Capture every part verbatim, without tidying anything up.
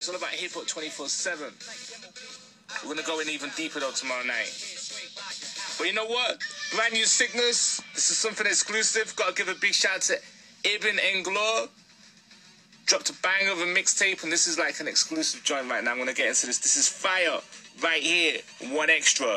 It's all about hip hop twenty-four seven. We're gonna go in even deeper though tomorrow night. But you know what? Brand new sickness. This is something exclusive. Gotta give a big shout out to Ibn Inglor. Dropped a banger of a mixtape, and this is like an exclusive joint right now. I'm gonna get into this. This is fire right here. One extra.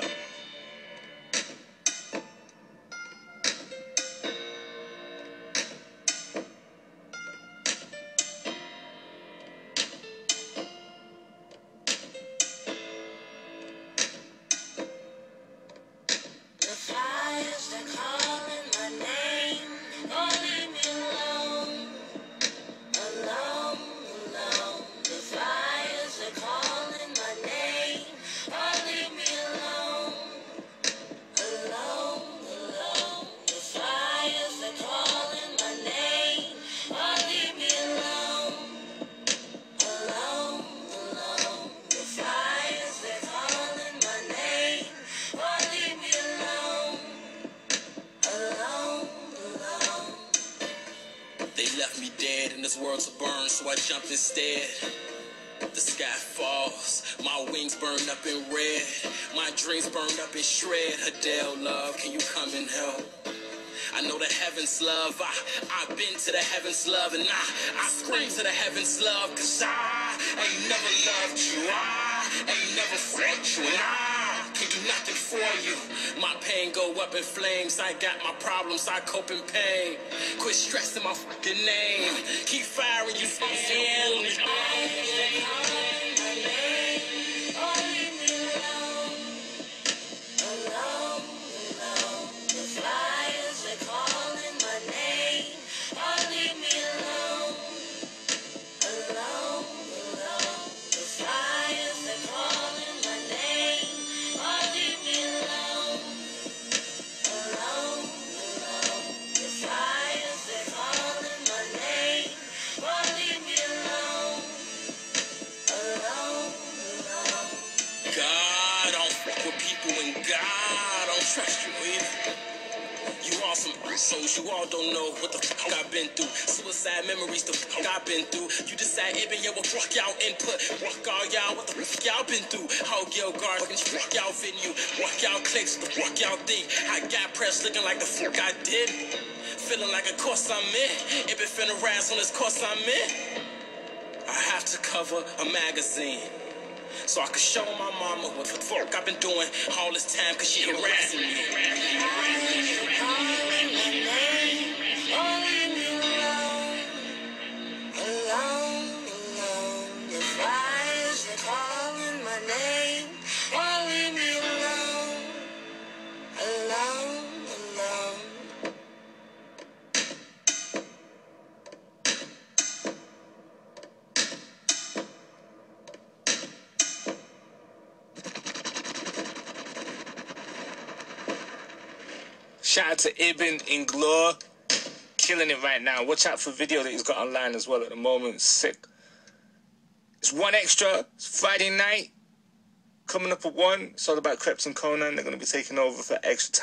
Left me dead in this world to burn, so I jumped instead. The sky falls, my wings burn up in red, my dreams burn up in shred. Adele, love, can you come and help? I know the heavens love, I, I've been to the heavens love, and I, I scream to the heavens love, cause I ain't never loved you, I ain't never fought you, and I can do nothing for you. My pain go up in flames, I got my problems, I cope in pain. Quit stressing my fucking name. Keep firing, you supposed to own it. God, I don't trust you either. You all some assholes, you all don't know what the fuck I've been through. Suicide memories, the fuck I've been through. You decide, Ibn, yeah, well, fuck y'all input. Fuck all y'all, what the fuck y'all been through. Hog your guard, fuck y'all venue. Fuck y'all clicks, the fuck y'all think. I got pressed looking like the fuck I did. Feeling like a course I'm in. Ibn finna rise on this course I'm in. I have to cover a magazine so I could show my mama what the fuck I've been doing all this time, cause she harassing me. Shout out to Ibn Inglor, killing it right now. Watch out for video that he's got online as well at the moment. It's sick. It's one extra. It's Friday night. Coming up at one. It's all about Krebs and Conan. They're going to be taking over for extra time.